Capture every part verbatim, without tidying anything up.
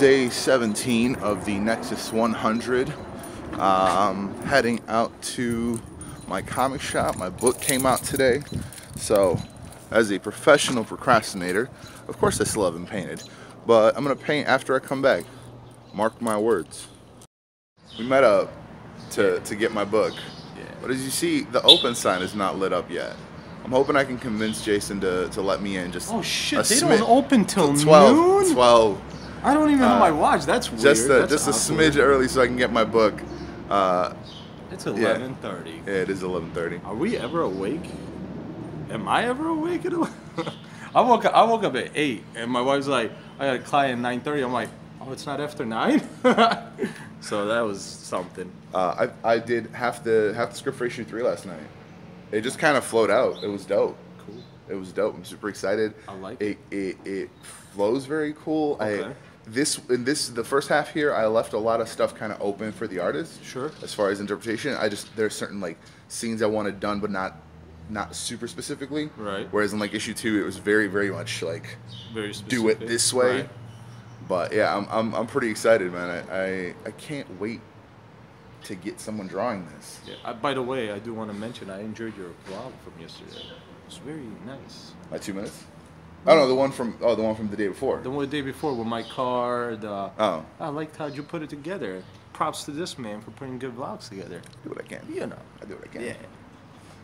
day seventeen of the Nexus one hundred. Um, heading out to my comic shop. My book came out today. So as a professional procrastinator, of course I still haven't painted, but I'm gonna paint after I come back. Mark my words. We met up to, to get my book. Yeah. But as you see, the open sign is not lit up yet. I'm hoping I can convince Jason to, to let me in. Just oh shit, they don't open till twelve, noon? twelve. I don't even uh, know my watch, that's weird. Just a, that's just a smidge early so I can get my book. Uh, it's eleven thirty. Yeah. yeah, it is eleven thirty. Are we ever awake? Am I ever awake at eleven? I woke up, I woke up at eight and my wife's like, I got a client at nine thirty. I'm like, oh, it's not after nine? So that was something. Uh, I, I did half the, half the script for issue three last night. It just kind of flowed out. It was dope. Cool. It was dope. I'm super excited. I like it. It, it, it flows very cool. Okay. I, this, in this, the first half here, I left a lot of stuff kind of open for the artist. Sure. As far as interpretation, I just, there's certain like scenes I wanted done, but not, not super specifically. Right. Whereas in like issue two, it was very, very much like, very specific. Do it this way. Right. But yeah, I'm, I'm, I'm pretty excited, man. I, I, I can't wait to get someone drawing this. Yeah. I, by the way, I do want to mention I enjoyed your vlog from yesterday. It was very nice. My two minutes? Oh no, the one from oh the one from the day before. The one the day before with my car. The, oh. I liked how you put it together. Props to this man for putting good vlogs together. I do what I can. You know. I do what I can. Yeah.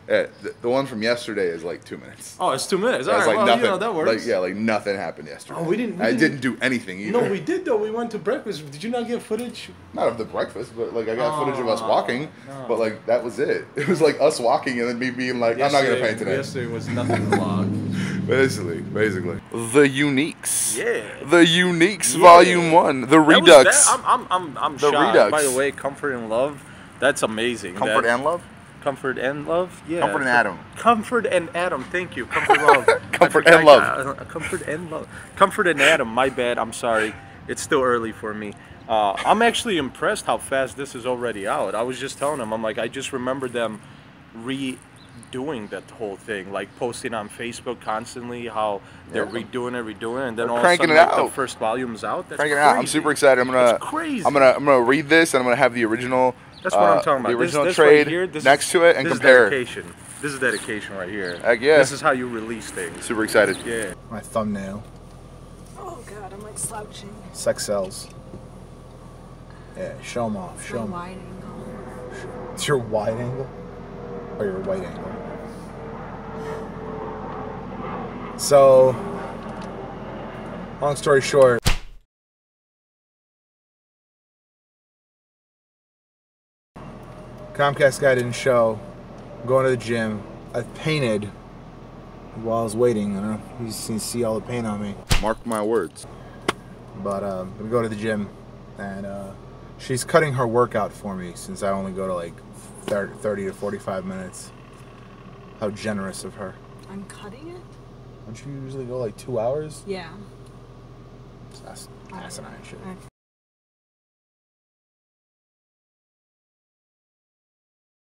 Yeah, the, the one from yesterday is like two minutes. Oh, it's two minutes. Yeah, all right, like well, nothing, you know, that works. Like, yeah, like nothing happened yesterday. Oh, we didn't. We I didn't, didn't do anything either. No, we did though. We went to breakfast. Did you not get footage? Not of the breakfast, but like I got oh, footage of us walking. No. But like that was it. It was like us walking and then me being like, yesterday, I'm not gonna paint today. Yesterday was nothing vlog. basically, basically. The Uniques. Yeah. The Uniques yeah. Volume One. The Redux. That that? I'm, I'm, I'm, I'm the shocked. Redux. By the way, Comfort and Love. That's amazing. Comfort that, and Love. Comfort and Love? Yeah. Comfort and Adam. Comfort and Adam. Thank you. Comfort Love. comfort and Love. Uh, comfort and Love. Comfort and Adam. My bad. I'm sorry. It's still early for me. Uh, I'm actually impressed how fast this is already out. I was just telling them. I'm like, I just remember them redoing that whole thing. Like posting on Facebook constantly how they're yeah. redoing it, redoing it. And then We're all cranking of a sudden, it out. Like, the first volume's out. That's cranking crazy. It out. I'm super excited. I'm gonna, That's crazy. I'm going to I'm gonna read this and I'm going to have the original... That's what uh, I'm talking about. The original this, this trade right here, this next is, to it and this compare. Is dedication. This is dedication right here. Heck yeah. This is how you release things. Super excited. Yeah. My thumbnail. Oh God, I'm like slouching. Sex sells. Yeah, show them off. Show them. Wide angle. It's your wide angle? Or your white angle? So, long story short. Comcast guy didn't show. I'm going to the gym. I painted while I was waiting. I don't know if you can see all the paint on me. Mark my words. But uh, we go to the gym, and uh, she's cutting her workout for me since I only go to like thirty to forty-five minutes. How generous of her. I'm cutting it? Don't you usually go like two hours? Yeah. That's asinine shit.